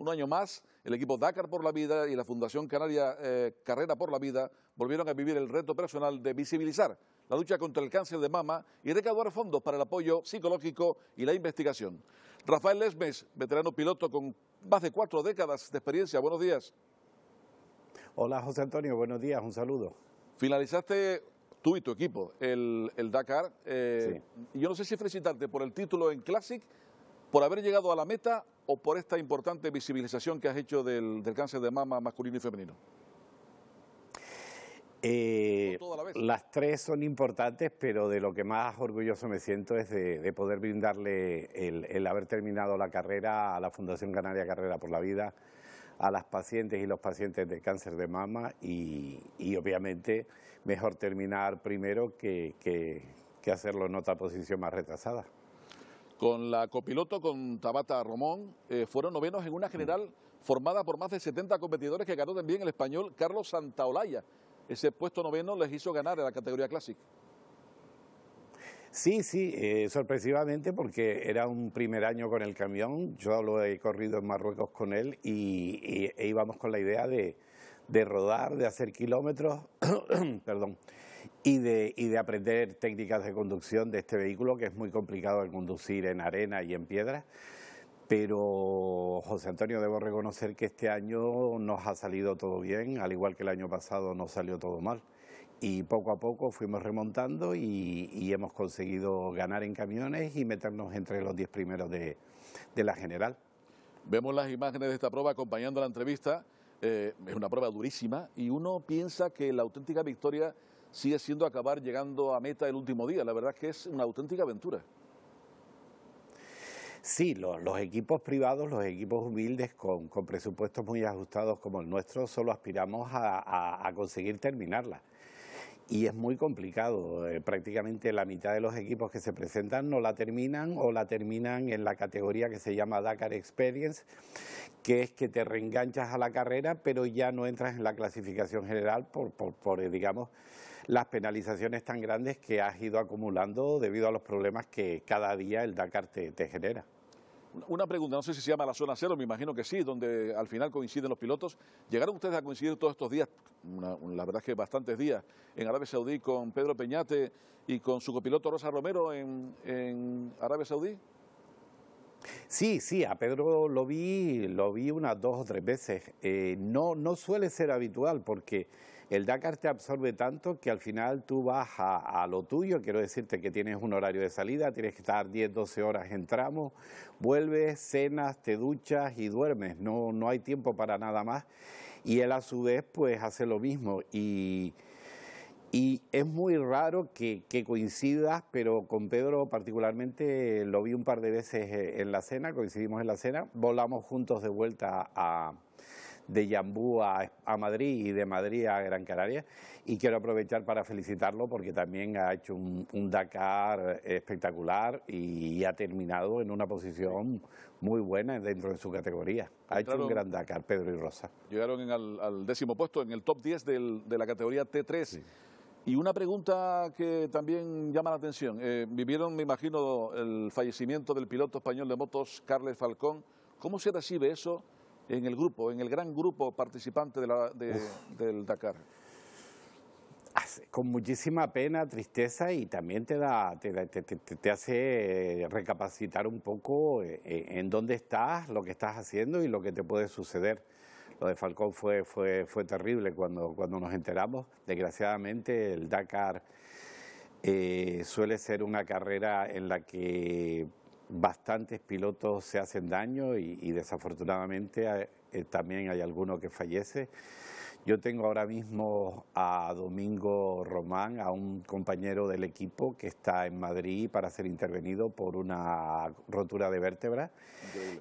un año más, el equipo Dakar por la Vida y la Fundación Canaria Carrera por la Vida volvieron a vivir el reto personal de visibilizar la lucha contra el cáncer de mama y recaudar fondos para el apoyo psicológico y la investigación. Rafael Lesmes, veterano piloto con más de 4 décadas de experiencia. Buenos días. Hola, José Antonio. Buenos días. Un saludo. Finalizaste tú y tu equipo el Dakar. Sí. Yo no sé si felicitarte por el título en Classic, por haber llegado a la meta o por esta importante visibilización que has hecho del cáncer de mama masculino y femenino. Las tres son importantes, pero de lo que más orgulloso me siento es de poder brindarle el haber terminado la carrera a la Fundación Canaria Carrera por la Vida, a las pacientes y los pacientes de cáncer de mama y obviamente mejor terminar primero que hacerlo en otra posición más retrasada. Con la copiloto, con Tabata Romón, fueron novenos en una general formada por más de 70 competidores que ganó también el español Carlos Santaolalla. Ese puesto noveno les hizo ganar en la categoría Classic. Sí, sí, sorpresivamente, porque era un primer año con el camión. Yo lo he corrido en Marruecos con él e íbamos con la idea de rodar, de hacer kilómetros, perdón, y de aprender técnicas de conducción de este vehículo, que es muy complicado de conducir en arena y en piedra. Pero, José Antonio, debo reconocer que este año nos ha salido todo bien, al igual que el año pasado nos salió todo mal. Y poco a poco fuimos remontando y hemos conseguido ganar en camiones y meternos entre los 10 primeros de la general. Vemos las imágenes de esta prueba acompañando la entrevista. Es una prueba durísima y uno piensa que la auténtica victoria sigue siendo acabar llegando a meta el último día. La verdad es que es una auténtica aventura. Sí, los equipos privados, los equipos humildes con presupuestos muy ajustados como el nuestro, solo aspiramos a conseguir terminarla. Y es muy complicado, prácticamente la mitad de los equipos que se presentan no la terminan o la terminan en la categoría que se llama Dakar Experience, que es que te reenganchas a la carrera pero ya no entras en la clasificación general por digamos, las penalizaciones tan grandes que has ido acumulando debido a los problemas que cada día el Dakar te genera. Una pregunta, no sé si se llama la zona cero, me imagino que sí, donde al final coinciden los pilotos. ¿Llegaron ustedes a coincidir todos estos días, la verdad es que bastantes días, en Arabia Saudí con Pedro Peñate y con su copiloto Rosa Romero en Arabia Saudí? Sí, sí, a Pedro lo vi unas 2 o 3 veces. No suele ser habitual porque el Dakar te absorbe tanto que al final tú vas a lo tuyo. Quiero decirte que tienes un horario de salida, tienes que estar 10, 12 horas en tramo, vuelves, cenas, te duchas y duermes. No hay tiempo para nada más. Y él a su vez pues hace lo mismo y es muy raro que coincidas, pero con Pedro particularmente lo vi un par de veces en la cena, coincidimos en la cena, volamos juntos de vuelta de Yambú a Madrid y de Madrid a Gran Canaria y quiero aprovechar para felicitarlo porque también ha hecho un Dakar espectacular y ha terminado en una posición muy buena dentro de su categoría. Hecho un gran Dakar, Pedro y Rosa. Llegaron al 10º puesto, en el top 10 de la categoría T3. Sí. Y una pregunta que también llama la atención. Vivieron, me imagino, el fallecimiento del piloto español de motos, Carles Falcón. ¿Cómo se recibe eso en el grupo, en el gran grupo participante del Dakar? Con muchísima pena, tristeza y también te hace recapacitar un poco en dónde estás, lo que estás haciendo y lo que te puede suceder. Lo de Falcón fue terrible cuando nos enteramos. Desgraciadamente el Dakar suele ser una carrera en la que bastantes pilotos se hacen daño y desafortunadamente también hay alguno que fallece. Yo tengo ahora mismo a Domingo Román, a un compañero del equipo que está en Madrid para ser intervenido por una rotura de vértebra.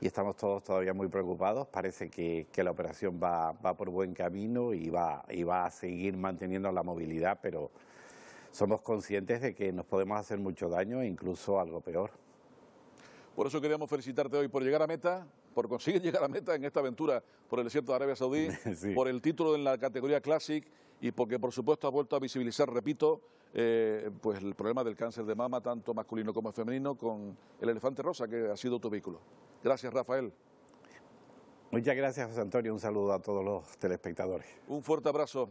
Y estamos todos todavía muy preocupados. Parece que la operación va por buen camino y va a seguir manteniendo la movilidad, pero somos conscientes de que nos podemos hacer mucho daño e incluso algo peor. Por eso queríamos felicitarte hoy por llegar a meta, por conseguir llegar a meta en esta aventura por el desierto de Arabia Saudí, sí, por el título en la categoría Classic y porque por supuesto has vuelto a visibilizar, repito, pues el problema del cáncer de mama, tanto masculino como femenino, con el Elefante Rosa, que ha sido tu vehículo. Gracias, Rafael. Muchas gracias, José Antonio. Un saludo a todos los telespectadores. Un fuerte abrazo.